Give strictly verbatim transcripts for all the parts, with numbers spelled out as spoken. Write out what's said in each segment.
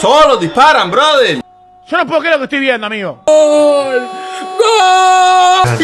¡Solo disparan, brother! Yo no puedo creer lo que estoy viendo, amigo. ¡Gol! ¡Gol!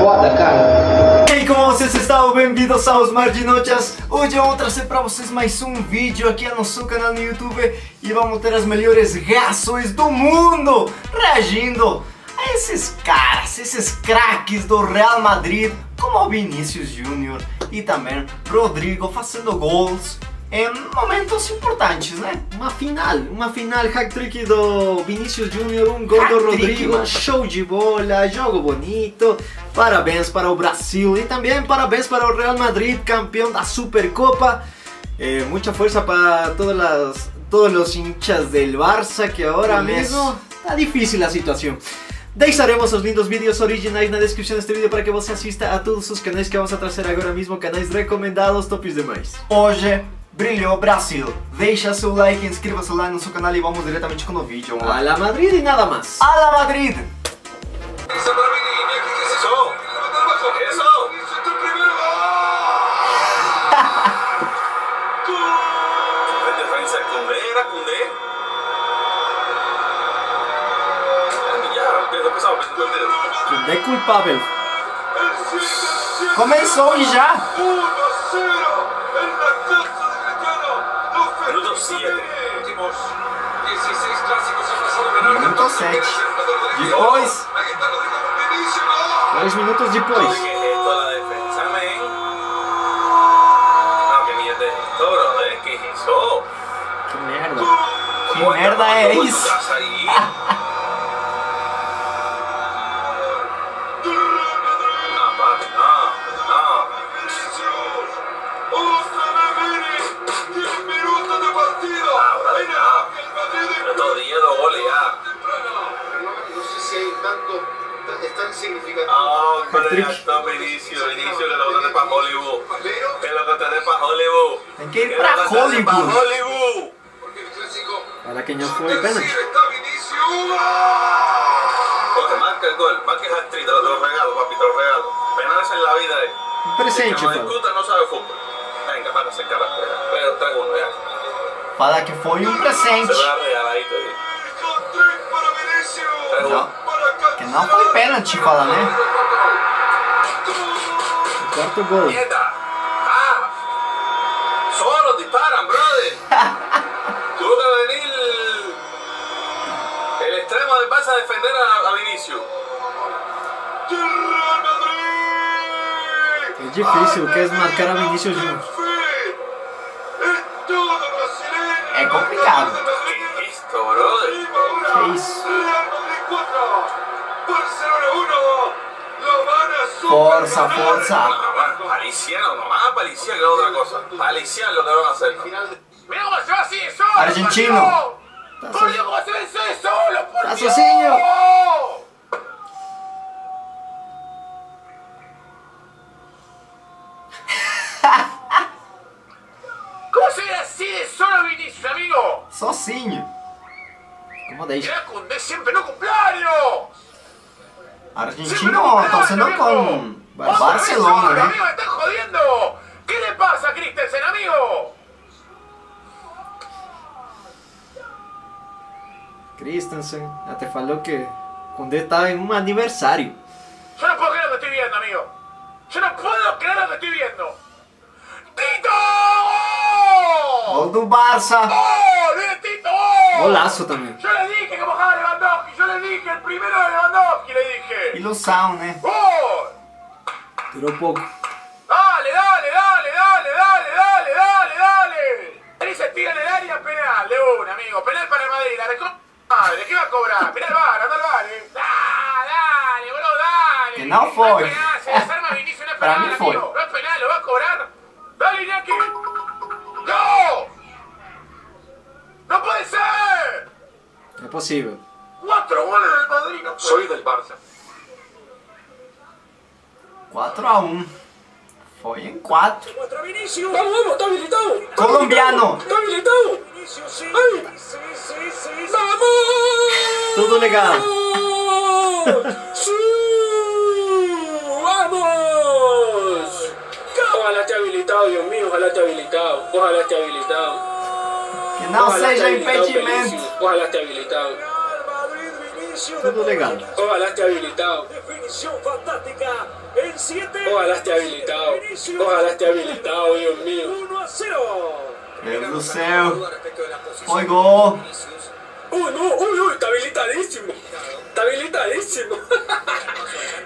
¡Gol! Hey, como vocês estão? Bem-vindos aos Marginochas. Hoje eu vou trazer para vocês mais um vídeo aqui no nosso canal no YouTube e vamos ter as melhores reações do mundo reagindo a esses caras, esses craques do Real Madrid, como Vinicius júnior e também Rodrygo fazendo gols en momentos importantes, né? Una final, una final, hat-trick do Vinicius júnior, un gol do Rodrygo, show de bola, jogo bonito. Parabéns para o Brasil y también parabéns para o Real Madrid, campeón da Supercopa. Eh, mucha fuerza para todas las, todos los hinchas del Barça, que ahora mismo está difícil la situación. Deixaremos los lindos vídeos originais na descripción de este vídeo para que você asista a todos los canales que vamos a traer ahora mismo, canales recomendados, topis demais. Hoje brilhou Brasil. Deixa seu like, inscreva-se lá no nosso canal e vamos diretamente com o vídeo. A la Madrid e nada mais. A la Madrid! Não é culpável. Começou e já. Minuto sete. Depois, dois minutos depois. Que merda. Que merda é isso? Tem que ir pra Hollywood. Para quem não foi, pênalti. Marca o gol, marca a actriz, te lo regalo, papi, te lo regalo. Penales en la vida, eh. Presente, pô. Não sabe futebol. Venga, para ser cara. Pero trago uno, ya. Fala que foi um presente. Que não foi pênalti, fala, né? Quarto gol. Solo disparan, brother. Tuvo que venir el, el extremo de Barça a defender a, a Vinicius. Es difícil, que es marcar a Vinicius júnior. Es complicado. ¿Qué es esto, brother? ¿Qué es? Forza, forza. Paliciano, nomás paliciano que es otra cosa. Paliciano lo que van a hacer. Mira cómo se va así, solo. Argentino. Por Dios, cómo se ve solo, por Dios. ¿Cómo se ve así de solo, Vinicius, amigo? Sozinho. ¿Cómo de ella? Siempre no cumpleaños. Argentino, torciendo con Barcelona, ¿eh? Amigo, me están jodiendo. ¿Qué le pasa a Christensen, amigo? Christensen, ya te faló que Condé estaba en un aniversario. Yo no puedo creer lo que estoy viendo, amigo. Yo no puedo creer lo que estoy viendo. ¡Tito! Gol do Barça. ¡Gol de Tito! Golazo también. Yo le dije que mojaba a Lewandowski. Yo le dije el primero de Lewandowski, le dije. Ilusão, ¿eh? ¡Gol! Duró poco. Dale, dale, dale, dale, dale, dale, dale, dale. Ahí se tira en el área, penal de una, amigo. Penal para el Madrid, la reco... Madre, ¿qué va a cobrar? Penal bar, anda al bar, eh. Dale, dale, boludo, dale. Que no fue. No es penal, se desarma Vinicius, no es penal, para mí fue. Amigo. No es penal, lo va a cobrar. Dale, Iñaki. ¡No! ¡No puede ser! Es posible. Cuatro goles del Madrid, no puede. Soy del Barça. cuatro a uno. Fue en cuatro. Vinicius. Vamos, vamos, está habilitado. Colombiano. Está habilitado. Ay. Vamos. Todo legal. Sí. Vamos. Ojalá esté habilitado, Dios mío. Ojalá esté habilitado. Ojalá esté habilitado. Não seja impedimento. Ojalá te habilitado. Tudo legal. Ojalá te habilitado. Ojalá te habilitado. Ojalá te habilitado, Dios mío. Deus do céu. Foi gol. Uy, no, uy, uy, está habilitadísimo. Está habilitadísimo.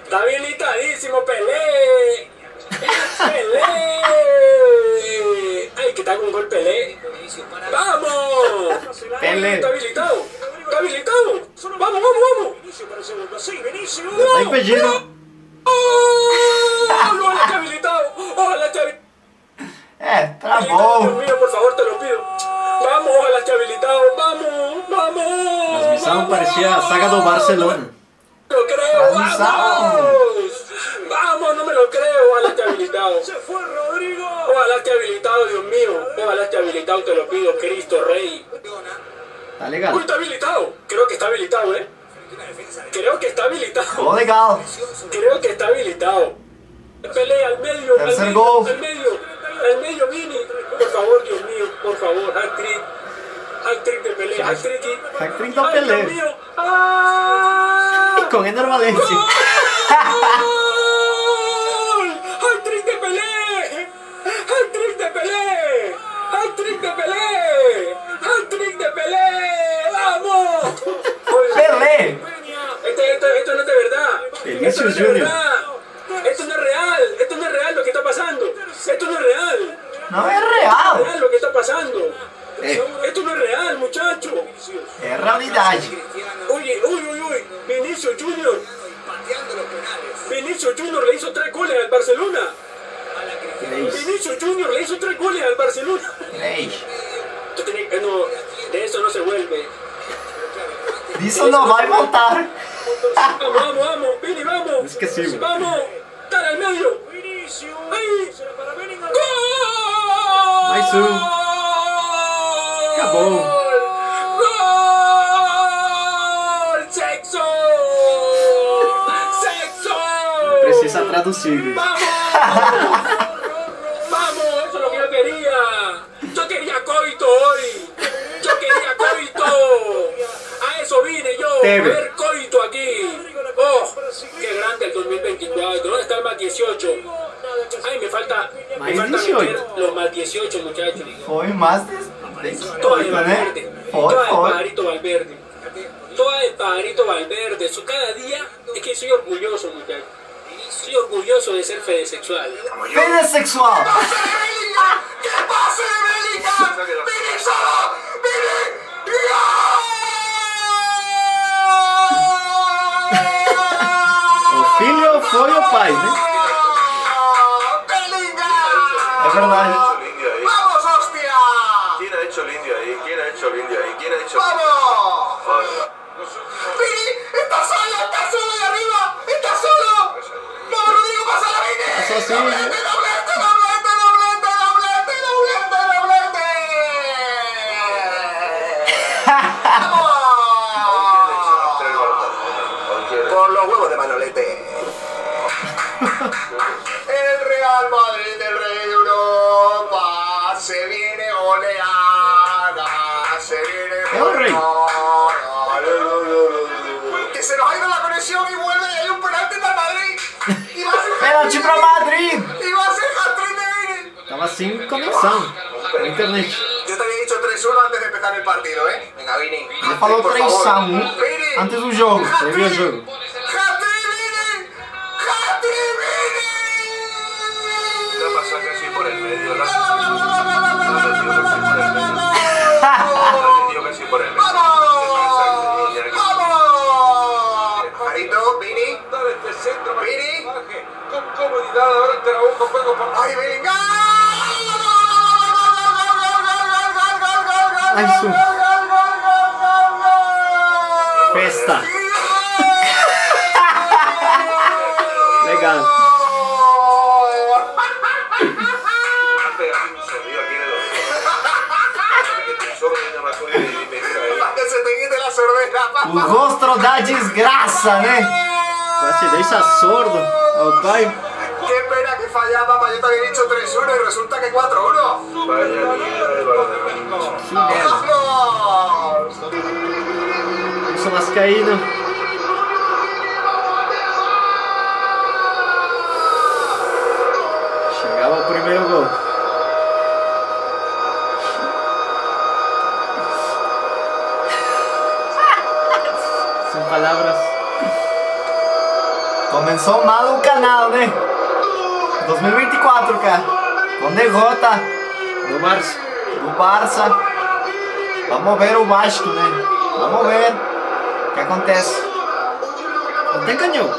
Está habilitadísimo, Pelé. Pelé. Ay, que está con un gol Pelé. ¡Vamos! Pelé. Está habilitado. Está habilitado. Vamos, vamos, vamos. Está impedido. ¡Oh! Ojalá esté habilitado. Ojalá esté habilitado. Eh, trabó. Dios mío, por favor, te lo pido. Vamos, ojalá esté habilitado, vamos, vamos. Transmissão parecia saga do Barcelona. No me lo creo, vamos. Vamos, no me lo creo, ojalá esté habilitado. Se fue Rodrygo. Ojalá esté habilitado, Dios mío. Ojalá esté habilitado, te lo pido, Cristo Rey. Está legal. Uy, está habilitado. Creo que está habilitado, eh. Creo que está habilitado. Oh, legal. Creo que está habilitado. Pelea al medio, al medio, al medio. El medio mini, por favor, Dios mío, por favor, hat-trick, hat-trick de Pelé, hat-trick, hat-trick de Pelé. Dios mío, ¡ah! Con Ender Valencia. Hat-trick de Pelé, hat-trick de Pelé, hat-trick de Pelé, hat-trick de Pelé, vamos. Pelé. Esto, esto, esto no es de verdad. Vinicius junior Esto no es real, esto no es real lo que está pasando. Esto no es real. No es real. No es real lo que está pasando. Eh. Esto no es real, muchachos. Es realidad. Oye, uy, uy, uy. Vinicius junior Vinicius junior le hizo tres goles al Barcelona. Vinicius junior le hizo tres goles al Barcelona. Hey. No, de eso no se vuelve. De eso no va a voltar. Vamos, vamos, vamos. Vini, vamos. Es que sí. Vamos. Está al medio. Aí, gol! Mais um. Acabou. Gol! Sexo! Sexo! Precisa traduzir. Vamos! Vamos! Isso é o que eu queria. Eu queria coito hoje. Eu queria coito. A isso vine eu. Ver coito aqui. Oh, que grande el dos mil veinticuatro. ¿Dónde está el más dieciocho? Ay, me falta, me falta meter los más dieciocho, muchachos. Hoy más de... Toda el Valverde. Toda el pajarito Valverde. Toda el pajarito Valverde. Eso cada día es que soy orgulloso, muchachos. Soy orgulloso de ser fedesexual. ¡Fedesexual! ¡Que pase Bellingham! ¡Que pase Bellingham! ¡Vini solo! ¡Vini! Filho foi o pai, né? É verdade. Vamos, hostia! Quem ha hecho el indio aí? Quem ha hecho el indio aí? Quem ha hecho? Vamos! Vini, está solo, está solo de arriba, está solo. Vamos, Rodrygo, pasa la Vini. Doblete, doblete, doblete, doblete, doblete, doblete, doblete. Vamos! Por los huevos de Manolete. El Real Madrid del Rey de Europa se viene oleada, se viene oleada. Que se nos ha ido la conexión y vuelve y hay un penalti para Madrid. Y va a ser penalti para Madrid. Y va a ser hat-trick de Vini. Estaba sin conexión. Por internet. Yo te había dicho tres uno antes de empezar el partido, ¿eh? Venga, Vini. Me faló tres a uno antes del juego. Previo al juego. ¡Ay, venga! ¡Ay, su! ¡Festa! ¡Legal! O rostro da desgraça, né? Mas te deixa sordo ao pai. Falla, papá, yo te había dicho tres uno y resulta que cuatro uno. Vaya, vascaíno. Chegava o primeiro gol. Sin palabras. Comenzou mal o canal, né? dois mil e vinte e quatro, cara. Com derrota do Barça. Do Barça. Vamos ver o Vasco, né? Vamos ver o que acontece. Não tem canhão.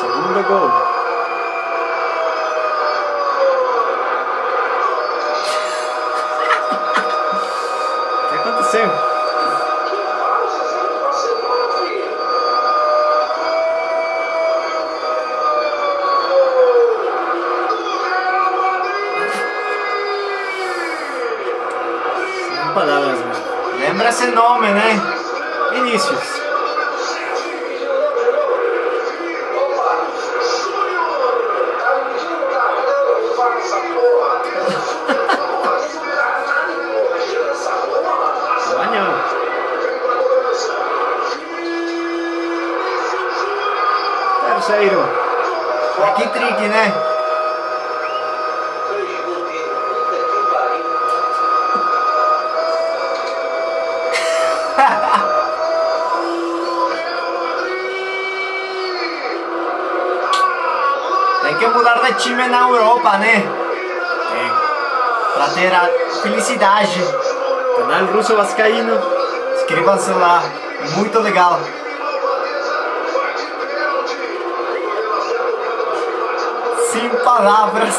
Segundo gol. O que aconteceu? Lembra esse nome, né? Vinicius. Terceiro. Aqui trick, né? Tem que mudar de time na Europa, né? É. Pra ter a felicidade. Canal Russo Vascaíno. Inscrevam-se lá. Muito legal. Sem palavras.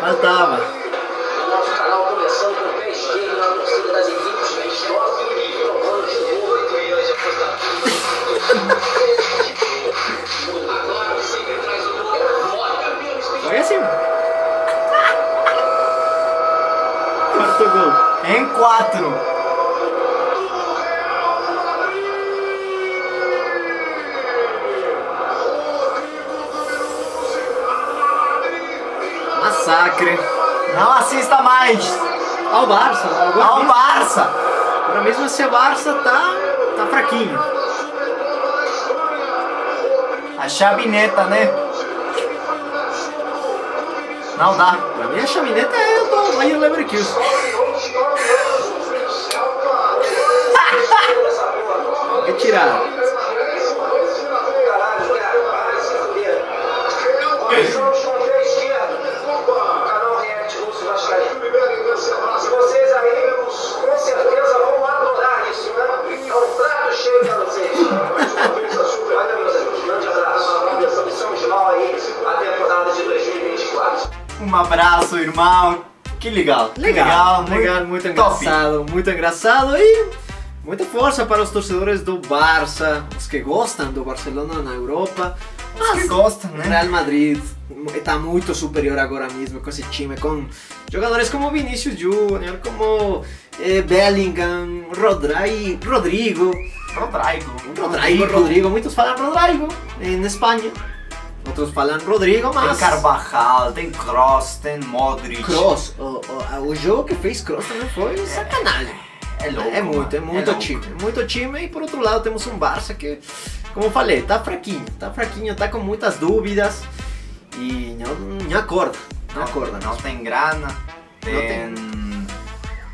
Faltava. O nosso canal começando com o pé esquerdo na torcida das equipes mentirosas e provando de novo oito milhões de apostadoras. Foi assim. Quarto gol. Em quatro. Massacre. Não assista mais. Ao Barça. Ao mesmo. Barça. Agora mesmo se o Barça tá, tá fraquinho. A chavineta, né? Não dá. Pra mim a chavineta é eu tô aí, eu lembro que isso. Retirar. Se vocês aí, com certeza vão adorar isso, né? É um prato cheio pra vocês. Um abraço, irmão. Que legal. Legal, legal, muito, legal, muito engraçado. Top. Muito engraçado e muita força para os torcedores do Barça, os que gostam do Barcelona na Europa. Os Mas que gostam, né? Real Madrid está muito superior agora mesmo com esse time, com jogadores como Vinicius Júnior, como eh, Bellingham, Rodry, Rodrygo. Rodrygo. Rodrygo, Rodrygo, muitos falam Rodrygo em Espanha, outros falam Rodrygo, mas... Tem Carvajal, tem Kroos, tem Modric. Kroos, o, o, o jogo que fez Kroos também foi é, sacanagem. É louco, é muito, é muito é time, é muito time. E por outro lado temos um Barça que, como falei, tá fraquinho, tá fraquinho, tá com muitas dúvidas. E não, não acorda, não acorda. Não tem grana, tem... Não tem...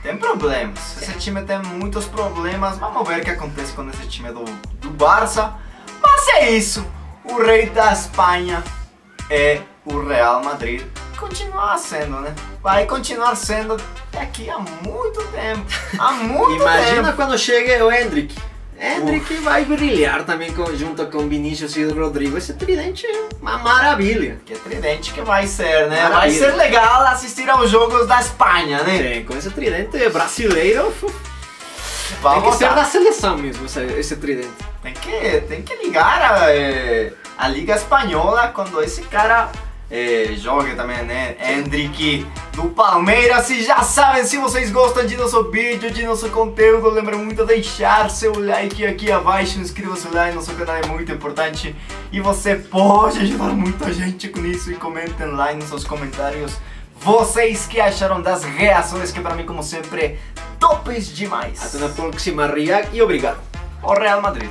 Tem problemas, esse time tem muitos problemas, vamos ver o que acontece com esse time do, do Barça. Mas é isso, o rei da Espanha é o Real Madrid. Continua sendo, né? Vai continuar sendo daqui a muito tempo, há muito Imagina tempo. Imagina quando chega o Endrick. Endrick Uf. vai brilhar também com, junto com Vinicius e Rodrygo. Esse tridente é uma maravilha. Que tridente que vai ser, né? Maravilha. Vai ser legal assistir aos jogos da Espanha, né? Sim, com esse tridente brasileiro. Vai tem que voltar. Ser da seleção mesmo esse, esse tridente. Tem que, tem que ligar a, a Liga Espanhola quando esse cara eh, joga também, né? Endrick do Palmeiras. E já sabem, se vocês gostam de nosso vídeo, de nosso conteúdo, lembra muito de deixar seu like aqui abaixo, inscreva-se lá, nosso canal é muito importante e você pode ajudar muita gente com isso. E comentem lá em nossos comentários Vocês que acharam das reações, que para mim, como sempre, topes demais. Até na próxima, React, e obrigado. O Real Madrid.